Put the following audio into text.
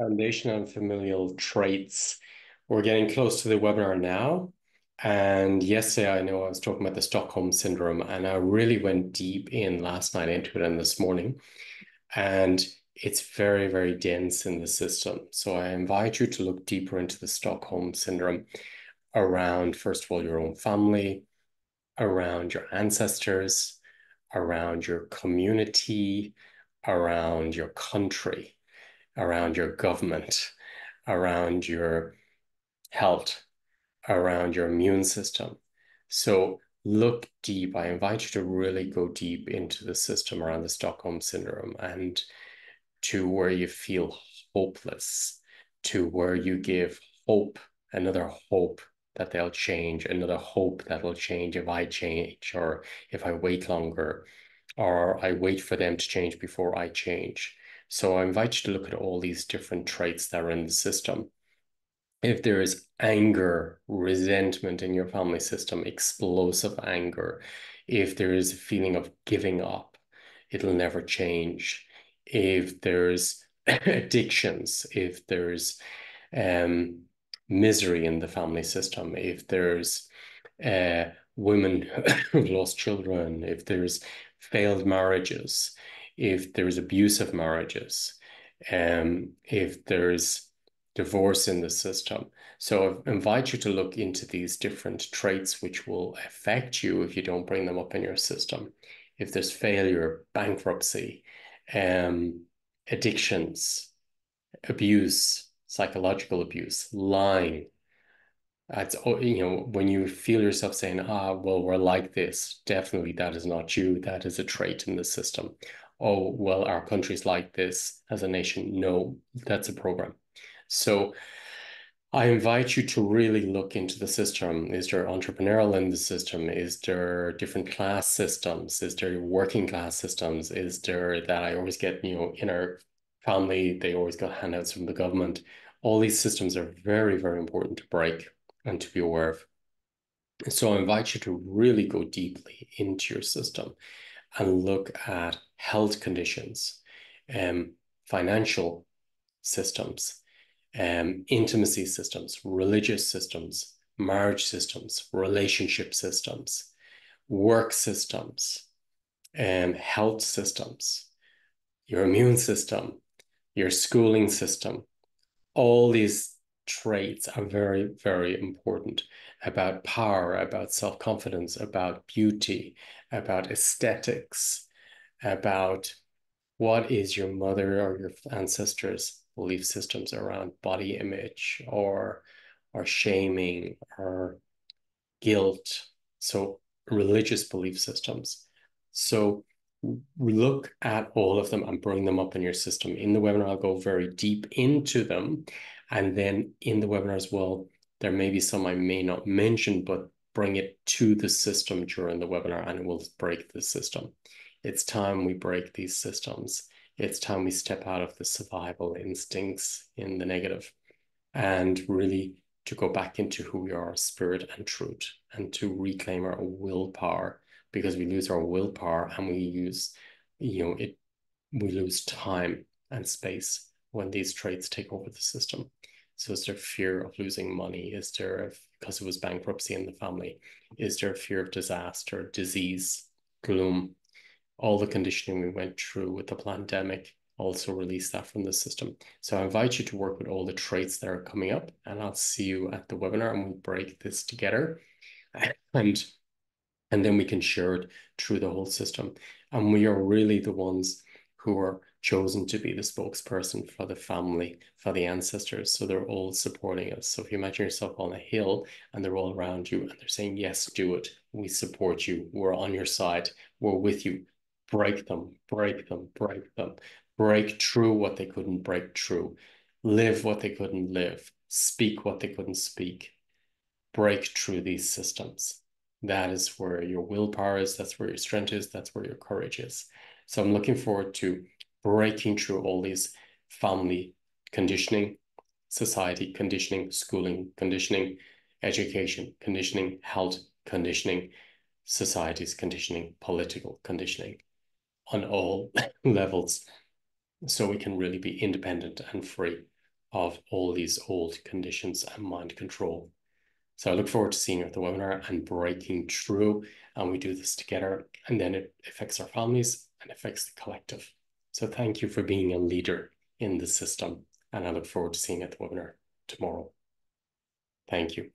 Foundational and Familial Traits. We're getting close to the webinar now. And yesterday, I know I was talking about the Stockholm Syndrome, and I really went deep in last night into it and this morning. And it's very, very dense in the system. So I invite you to look deeper into the Stockholm Syndrome around, first of all, your own family, around your ancestors, around your community, around your country, around your government, around your health, around your immune system. So look deep. I invite you to really go deep into the system around the Stockholm Syndrome, and to where you feel hopeless, to where you give hope, another hope that they'll change, another hope that will change if I change, or if I wait longer, or I wait for them to change before I change. So I invite you to look at all these different traits that are in the system. If there is anger, resentment in your family system, explosive anger, if there is a feeling of giving up, it'll never change. If there's addictions, if there's misery in the family system, if there's women who've lost children, if there's failed marriages, if there's abusive marriages, if there's divorce in the system. So I invite you to look into these different traits which will affect you if you don't bring them up in your system. If there's failure, bankruptcy, addictions, abuse, psychological abuse, lying. That's, you know, when you feel yourself saying, ah, well, we're like this, definitely that is not you. That is a trait in the system. Oh, well, our country's like this as a nation. No, that's a program. So I invite you to really look into the system. Is there entrepreneurial in the system? Is there different class systems? Is there working class systems? Is there that I always get, you know, in our family, they always got handouts from the government. All these systems are very, very important to break and to be aware of. So I invite you to really go deeply into your system and look at health conditions, financial systems, intimacy systems, religious systems, marriage systems, relationship systems, work systems, health systems, your immune system, your schooling system. All these traits are very, very important, about power, about self-confidence, about beauty, about aesthetics, about what is your mother or your ancestors' belief systems around body image or shaming or guilt. So religious belief systems. So look at all of them and bring them up in your system. In the webinar, I'll go very deep into them. And then in the webinar as well, there may be some I may not mention, but bring it to the system during the webinar and it will break the system. It's time we break these systems. It's time we step out of the survival instincts in the negative and really to go back into who we are, spirit and truth, and to reclaim our willpower, because we lose our willpower and we use, you know, we lose time and space when these traits take over the system. So is there fear of losing money? Is there, because it was bankruptcy in the family, is there a fear of disaster, disease, gloom? All the conditioning we went through with the pandemic also released that from the system. So I invite you to work with all the traits that are coming up, and I'll see you at the webinar and we'll break this together. And then we can share it through the whole system. And we are really the ones who are chosen to be the spokesperson for the family, for the ancestors. So they're all supporting us. So if you imagine yourself on a hill and they're all around you and they're saying, yes, do it. We support you. We're on your side. We're with you. Break them, break them, break them. Break through what they couldn't break through. Live what they couldn't live. Speak what they couldn't speak. Break through these systems. That is where your willpower is. That's where your strength is. That's where your courage is. So I'm looking forward to breaking through all these family conditioning, society conditioning, schooling conditioning, education conditioning, health conditioning, society's conditioning, political conditioning, on all levels, so we can really be independent and free of all these old conditions and mind control. So I look forward to seeing you at the webinar and breaking through, and we do this together, and then it affects our families and affects the collective. So thank you for being a leader in the system, and I look forward to seeing you at the webinar tomorrow. Thank you.